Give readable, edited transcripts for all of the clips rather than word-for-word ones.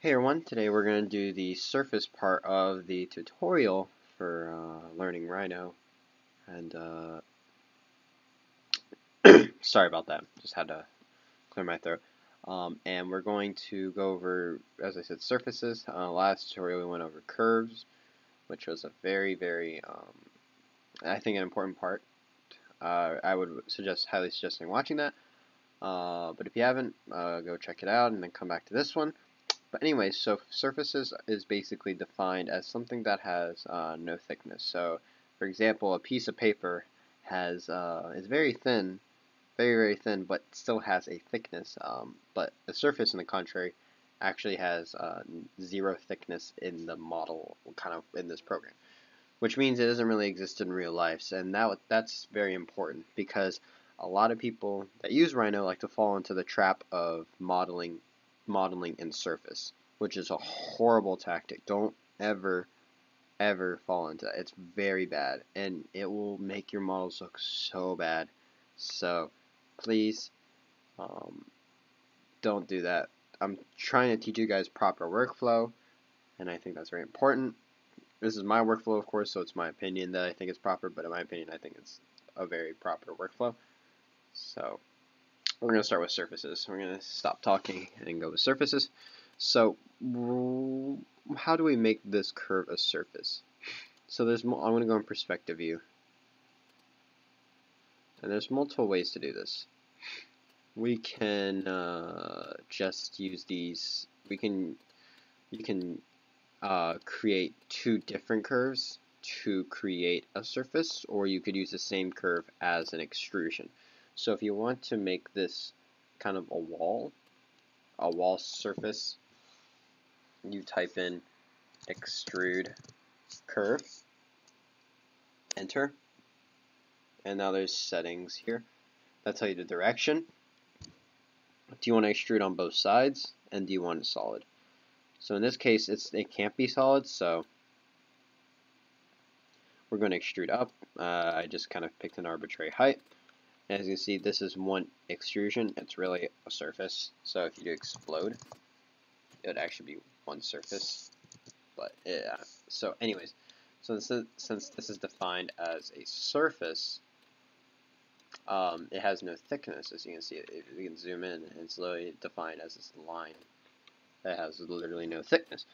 Hey everyone, today we're going to do the surface part of the tutorial for learning Rhino, and sorry about that, just had to clear my throat. And we're going to go over, as I said, surfaces. Last tutorial we went over curves, which was a very, very I think an important part. I would highly suggesting watching that, but if you haven't, go check it out and then come back to this one. But anyway, so surfaces is basically defined as something that has no thickness. So, for example, a piece of paper has is very thin, very, very thin, but still has a thickness. But a surface, on the contrary, actually has zero thickness in the model, kind of in this program, which means it doesn't really exist in real life. So, and that's very important, because a lot of people that use Rhino like to fall into the trap of modeling in surface, which is a horrible tactic. Don't ever fall into that. It's very bad, and it will make your models look so bad. So please don't do that. I'm trying to teach you guys proper workflow, and I think that's very important. This is my workflow, of course, so it's my opinion that I think it's proper, but in my opinion I think it's a very proper workflow. So we're going to start with surfaces. We're going to stop talking and go with surfaces. So how do we make this curve a surface? So there's more. I'm going to go in perspective view. And there's multiple ways to do this. We can just use these. You can create two different curves to create a surface, or you could use the same curve as an extrusion. So if you want to make this kind of a wall surface, you type in extrude curve, enter, and now there's settings here. That'll tell you the direction. Do you want to extrude on both sides, and do you want it solid? So in this case, it can't be solid, so we're going to extrude up. I just kind of picked an arbitrary height. As you can see, this is one extrusion. It's really a surface. So if you do explode, it would actually be one surface. But yeah. So anyways, so since this is defined as a surface, it has no thickness. As you can see, if you can zoom in, it's literally defined as this line that has literally no thickness.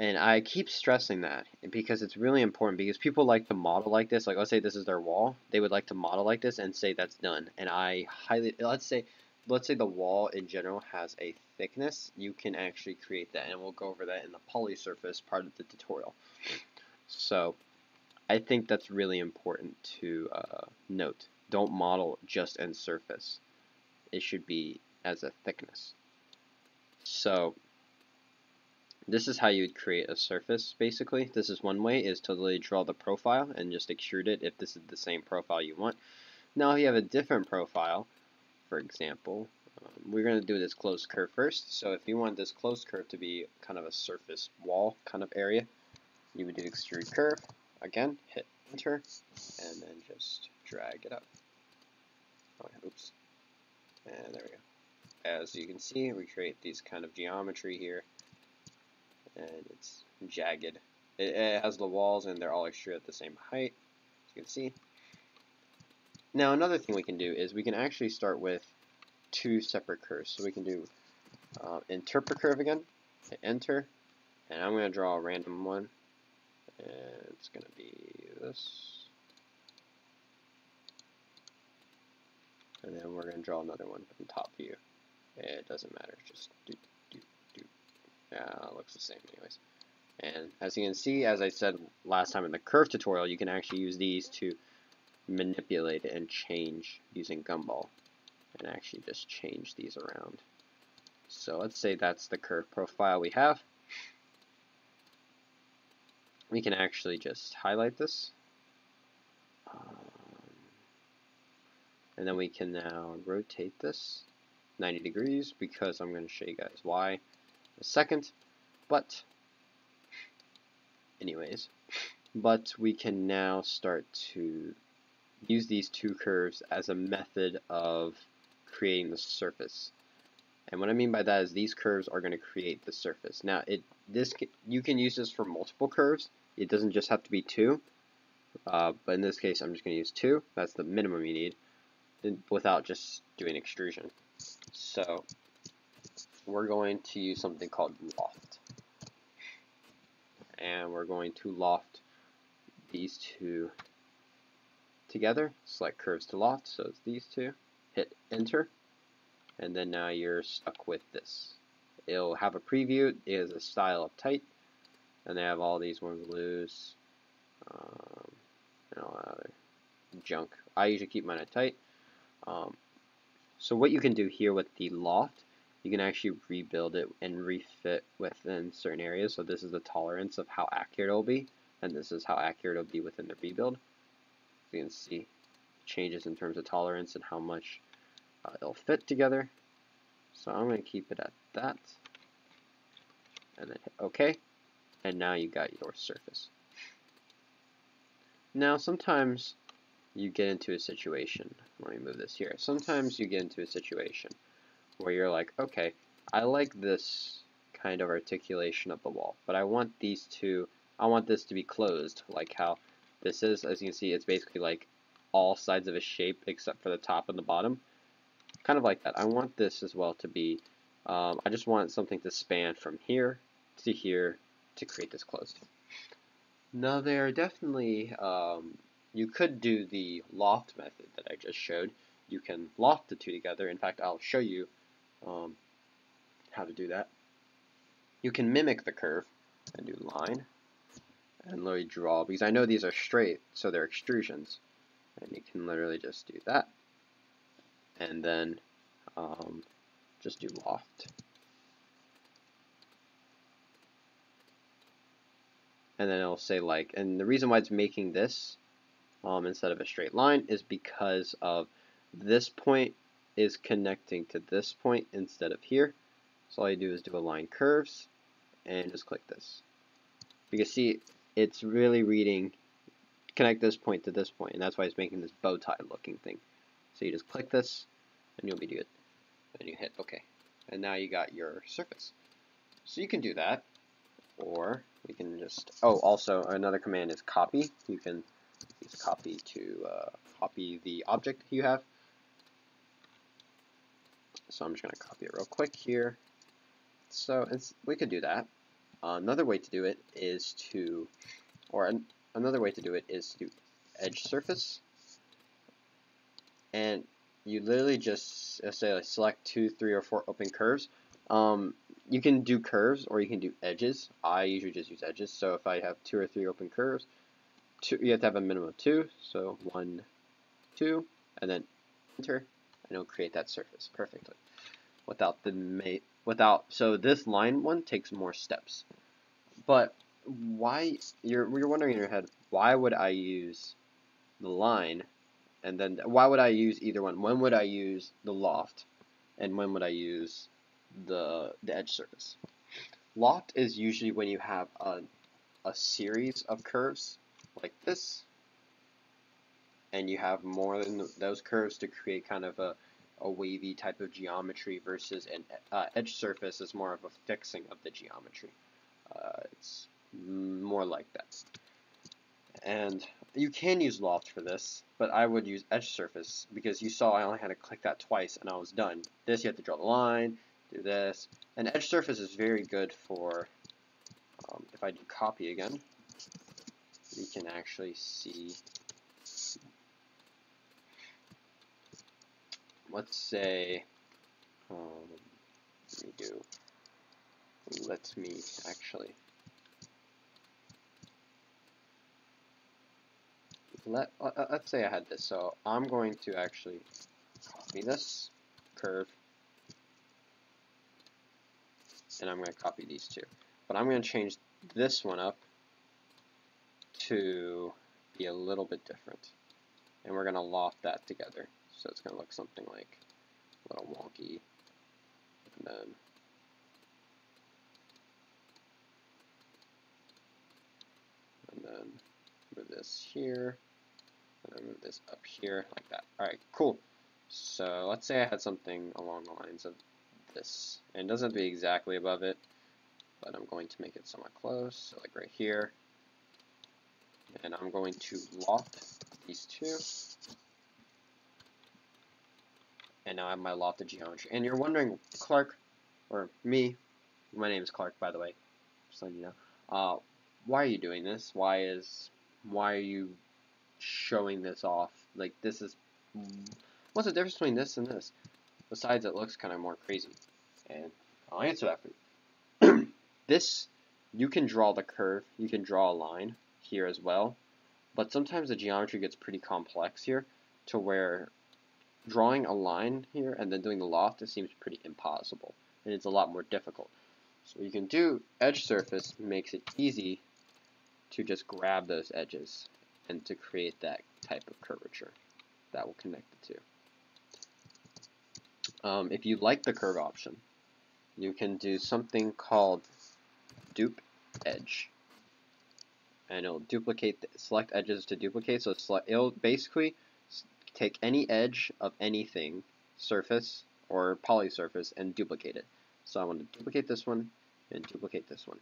And I keep stressing that because it's really important, because people like to model like this. Like, let's say this is their wall. They would like to model like this and say that's done. And I highly, let's say the wall in general has a thickness. You can actually create that, and we'll go over that in the polysurface part of the tutorial. So I think that's really important to note. Don't model just in surface. It should be as a thickness. So this is how you would create a surface, basically. This is one way, is to literally draw the profile and just extrude it if this is the same profile you want. Now if you have a different profile, for example, we're going to do this closed curve first. So if you want this closed curve to be kind of a surface wall kind of area, you would do extrude curve. Again, hit enter, and then just drag it up. Oh, oops. And there we go. As you can see, we create these kind of geometry here. And it's jagged. It has the walls, and they're all extrude at the same height, as you can see. Now another thing we can do is we can actually start with two separate curves. So we can do InterpCurve again, hit enter, and I'm going to draw a random one. And it's going to be this. And then we're going to draw another one from top view. It doesn't matter, just do. Yeah, it looks the same anyways. And as you can see, as I said last time in the curve tutorial, you can actually use these to manipulate it and change using Gumball, and actually just change these around. So let's say that's the curve profile we have. We can actually just highlight this. And then we can now rotate this 90 degrees, because I'm going to show you guys why a second. But anyways, but we can now start to use these two curves as a method of creating the surface. And what I mean by that is these curves are going to create the surface. Now, you can use this for multiple curves. It doesn't just have to be two. But in this case, I'm just going to use two. That's the minimum you need without just doing extrusion. So we're going to use something called loft. And we're going to loft these two together. Select curves to loft, so it's these two. Hit enter. And then now you're stuck with this. It'll have a preview. It is a style of tight. And they have all these ones loose. And all that other junk. I usually keep mine at tight. So what you can do here with the loft, you can actually rebuild it and refit within certain areas. So this is the tolerance of how accurate it'll be. And this is how accurate it'll be within the rebuild. So you can see changes in terms of tolerance and how much it'll fit together. So I'm going to keep it at that. And then hit OK. And now you got your surface. Now sometimes you get into a situation. Let me move this here. Sometimes you get into a situation where you're like, okay, I like this kind of articulation of the wall, but I want these two, I want this to be closed, like how this is. As you can see, it's basically like all sides of a shape except for the top and the bottom. Kind of like that. I want this as well to be, I just want something to span from here to create this closed. Now there are definitely, you could do the loft method that I just showed. You can loft the two together. In fact, I'll show you how to do that. You can mimic the curve and do line and literally draw, because I know these are straight, so they're extrusions. And you can literally just do that. And then just do loft. And then it'll say like, and the reason why it's making this instead of a straight line is because of this point is connecting to this point instead of here. So all you do is do align curves and just click this. You can see it's really reading, connect this point to this point, and that's why it's making this bow tie looking thing. So you just click this, and you'll be good. And you hit OK. And now you got your surface. So you can do that, or we can just, oh, also another command is copy. You can use copy to copy the object you have. So I'm just going to copy it real quick here. So we could do that. Another way to do it is to, another way to do it is to do edge surface. And you literally just say like select 2, 3, or 4 open curves. You can do curves or you can do edges. I usually just use edges. So if I have 2 or 3 open curves, you have to have a minimum of 2. So 1, 2, and then enter, and it'll create that surface perfectly. Without the so this line one takes more steps. But why you're wondering in your head, why would I use the line? And then why would I use either one? When would I use the loft? And when would I use the edge surface? Loft is usually when you have a series of curves like this. And you have more than those curves to create kind of a wavy type of geometry, versus an edge surface is more of a fixing of the geometry. It's more like that. And you can use loft for this, but I would use edge surface because you saw I only had to click that twice and I was done. This, you have to draw the line, do this. And edge surface is very good for, if I do copy again, you can actually see, let's say, let me actually, let's say I had this, so I'm going to actually copy this curve, and I'm going to copy these two. But I'm going to change this one up to be a little bit different, and we're going to loft that together. So it's going to look something like a little wonky, and then move this here. I'm gonna move this up here like that. All right, cool. So let's say I had something along the lines of this. And it doesn't have to be exactly above it, but I'm going to make it somewhat close, so like right here. And I'm going to loft these two. And now I have my lofted geometry. And you're wondering, Clark, or me, my name is Clark, by the way, just letting you know, why are you doing this? Why are you showing this off? Like, this is, what's the difference between this and this? Besides, it looks kind of more crazy. And I'll answer that for you. This, you can draw the curve, you can draw a line here as well, but sometimes the geometry gets pretty complex here to where drawing a line here and then doing the loft, it seems pretty impossible, and it's a lot more difficult. So you can do edge surface, makes it easy to just grab those edges and to create that type of curvature that will connect the two. If you like the curve option, you can do something called dupe edge, and it'll duplicate, select edges to duplicate. So it'll basically take any edge of anything, surface or polysurface, and duplicate it. So I want to duplicate this one and duplicate this one.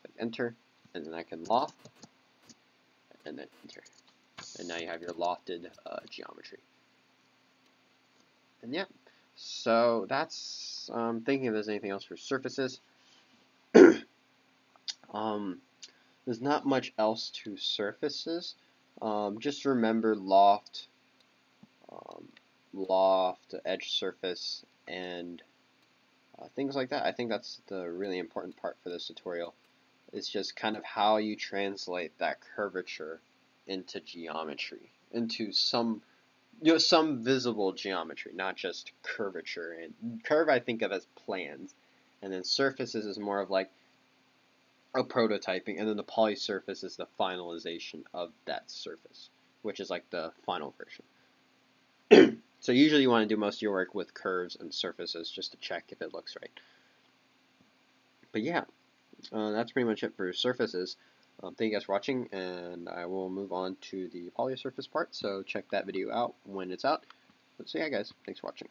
Click enter, and then I can loft, and then enter. And now you have your lofted geometry. And yeah, so that's, thinking if there's anything else for surfaces. There's not much else to surfaces. Just remember loft, edge surface, and things like that. I think that's the really important part for this tutorial. It's just kind of how you translate that curvature into geometry, into some, you know, some visible geometry, not just curvature. And curve I think of as plans, and then surfaces is more of like a prototyping, and then the polysurface is the finalization of that surface, which is like the final version. So usually you want to do most of your work with curves and surfaces just to check if it looks right. But yeah, that's pretty much it for surfaces. Thank you guys for watching, and I will move on to the polysurface part, so check that video out when it's out. But so yeah guys, thanks for watching.